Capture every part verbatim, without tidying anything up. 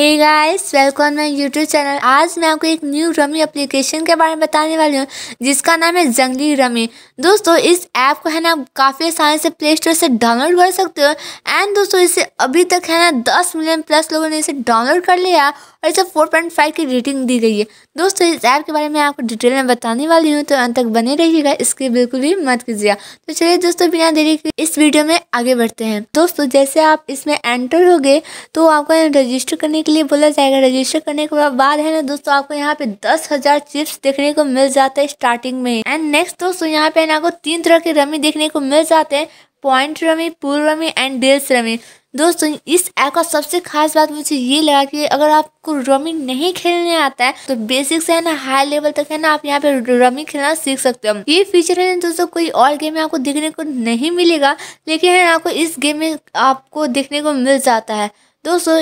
Hey guys, welcome my YouTube channel. आज मैं आपको एक न्यू रमी एप्लीकेशन के बारे में बताने वाली हूँ जिसका नाम है जंगली रमी। दोस्तों, इस ऐप को है ना काफ़ी आसानी से प्ले स्टोर से डाउनलोड कर सकते हो। एंड दोस्तों, इसे अभी तक है ना दस मिलियन प्लस लोगों ने इसे डाउनलोड कर लिया और इसे फोर पॉइंट फाइव की रेटिंग दी गई है। दोस्तों, इस ऐप के बारे में आपको डिटेल में बताने वाली हूँ, तो अंत तक बने रहिएगा, इसकी बिल्कुल भी मत कीजिएगा। तो चलिए दोस्तों, बिना देरी के इस वीडियो में आगे बढ़ते हैं। दोस्तों, जैसे आप इसमें एंटर हो गए तो आपको रजिस्टर करने के लिए बोला जाएगा। रजिस्टर करने के बाद है ना दोस्तों, आपको यहाँ पे दस हजार चिप्स देखने को मिल जाता है स्टार्टिंग में। एंड नेक्स्ट दोस्तों, यहाँ पे ना आपको तीन तरह के रमी देखने को मिल जाते हैं, point rummy, pool rummy and deals rummy. दोस्तों, इस ऐप का सबसे खास बात मुझे ये लगा कि अगर आपको रमी नहीं खेलने आता है तो बेसिक से है ना हाई लेवल तक है ना आप यहाँ पे रमी खेलना सीख सकते हो। ये फीचर है ना दोस्तों कोई और गेम में आपको देखने को नहीं मिलेगा, लेकिन है ना आपको इस गेम में आपको देखने को मिल जाता है। दोस्तों,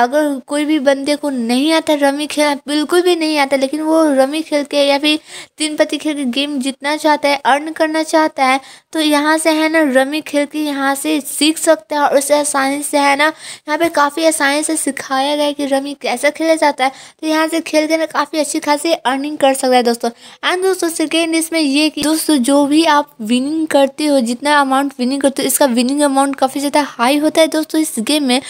अगर कोई भी बंदे को नहीं आता रमी खेलना, बिल्कुल भी नहीं आता, लेकिन वो रमी खेल के या फिर तीन पत्ती खेल के गेम जीतना चाहता है, अर्न करना चाहता है, तो यहाँ से है ना रमी खेल के यहाँ से सीख सकता है। और उसे आसानी से है ना यहाँ पे काफ़ी आसानी से सिखाया गया कि रमी कैसे खेला जाता है, तो यहाँ से खेल के ना काफ़ी अच्छी खासी अर्निंग कर सकता है दोस्तों। एंड दोस्तों, सेकेंड इसमें ये कि दोस्तों जो भी आप विनिंग करते हो, जितना अमाउंट विनिंग करते हो, इसका विनिंग अमाउंट काफ़ी ज़्यादा हाई होता है दोस्तों इस गेम में।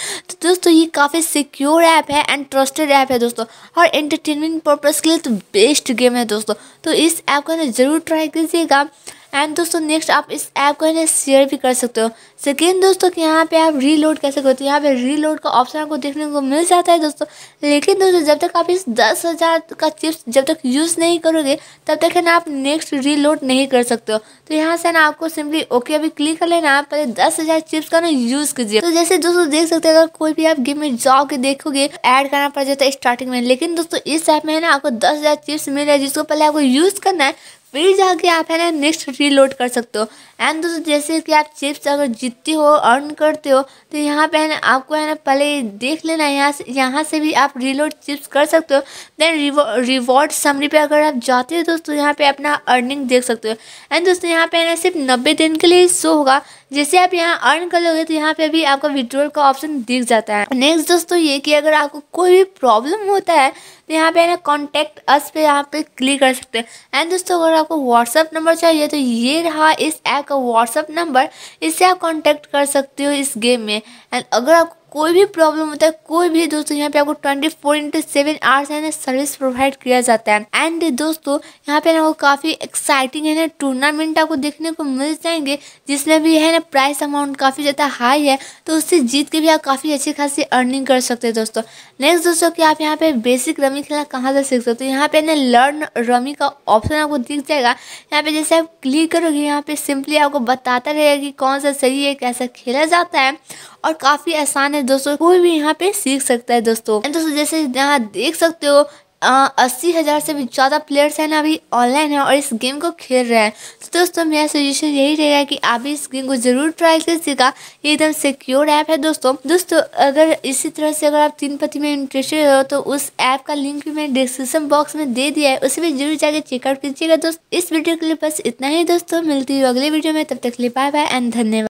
तो तो ये काफ़ी सिक्योर ऐप है एंड ट्रस्टेड ऐप है दोस्तों, और एंटरटेनमेंट पर्पस के लिए तो बेस्ट गेम है दोस्तों। तो इस ऐप को ना जरूर ट्राई कीजिएगा। एंड दोस्तों, नेक्स्ट आप इस ऐप को है ना शेयर भी कर सकते हो। सेकेंड दोस्तों, कि यहाँ पे आप रीलोड कैसे करते हो, यहाँ पे रीलोड का ऑप्शन आपको देखने को मिल जाता है दोस्तों। लेकिन दोस्तों, जब तक आप इस दस हज़ार का चिप्स जब तक यूज़ नहीं करोगे तब तक है ना आप नेक्स्ट रीलोड नहीं कर सकते हो। तो यहाँ से ना आपको सिंपली ओके अभी क्लिक कर लेना। आप पहले दस हज़ार चिप्स का ना यूज़ कीजिए। तो जैसे दोस्तों देख सकते हैं, अगर कोई भी आप गेम में जाओगे देखोगे ऐड करना पड़ जाता है स्टार्टिंग में, लेकिन दोस्तों इस ऐप में है ना आपको दस हज़ार चिप्स मिल रहा है, जिसको पहले आपको यूज़ करना है, फिर जाके आप है ना नेक्स्ट रीलोड कर सकते हो। एंड दोस्तों, जैसे कि आप चिप्स अगर जीतते हो, अर्न करते हो, तो यहाँ पे है ना आपको है ना पहले देख लेना है, यहाँ से यहाँ से भी आप रीलोड चिप्स कर सकते हो। देन रिवॉर्ड समरी पे अगर आप जाते हो दोस्तों, यहाँ पे अपना अर्निंग देख सकते हो। एंड दोस्तों, यहाँ पे है ना सिर्फ नब्बे दिन के लिए शो होगा। जैसे आप यहाँ अर्न कर लोगे तो यहाँ पे भी आपका विड्रॉल का ऑप्शन दिख जाता है। नेक्स्ट दोस्तों, ये कि अगर आपको कोई भी प्रॉब्लम होता है तो यहाँ पे है ना कॉन्टैक्ट अस पे यहाँ पे क्लिक कर सकते हैं। एंड दोस्तों, अगर आपको व्हाट्सअप नंबर चाहिए तो ये रहा इस ऐप का व्हाट्सअप नंबर, इससे आप कॉन्टैक्ट कर सकते हो इस गेम में। एंड अगर आपको कोई भी प्रॉब्लम होता है, कोई भी दोस्तों यहाँ पे आपको twenty four into seven hours है ना सर्विस प्रोवाइड किया जाता है। एंड दोस्तों, यहाँ पे ना वो काफ़ी एक्साइटिंग है ना टूर्नामेंट आपको देखने को मिल जाएंगे, जिसमें भी है ना प्राइस अमाउंट काफ़ी ज़्यादा हाई है, तो उससे जीत के भी आप काफ़ी अच्छी खासी अर्निंग कर सकते हैं दोस्तों। नेक्स्ट दोस्तों, कि आप यहाँ पे बेसिक रमी खेलना कहाँ से सीख सकते हो, यहाँ पे ना लर्न रमी का ऑप्शन आपको दिख जाएगा। यहाँ पे जैसे आप क्लिक करोगे, यहाँ पे सिंपली आपको बताता रहेगा कि कौन सा सही है, कैसा खेला जाता है, और काफ़ी आसान है दोस्तों, कोई भी यहाँ पे सीख सकता है दोस्तों। दोस्तों, जैसे यहाँ देख सकते हो अस्सी हज़ार से भी ज़्यादा प्लेयर्स हैं ना अभी ऑनलाइन है और इस गेम को खेल रहे हैं। तो दोस्तों, मेरा सजेशन यही रहेगा कि आप इस गेम को ज़रूर ट्राई कीजिएगा, ये एकदम सिक्योर ऐप है दोस्तों। दोस्तों, अगर इसी तरह से अगर आप तीन पत्ती में इंटरेस्टेड हो तो उस ऐप का लिंक भी मैंने डिस्क्रिप्शन बॉक्स में दे दिया है, उसे भी जरूर जाकर चेकआउट कीजिएगा दोस्तों। इस वीडियो के लिए बस इतना ही दोस्तों, मिलती हूँ अगले वीडियो में, तब तक के लिए बाय बाय एंड धन्यवाद।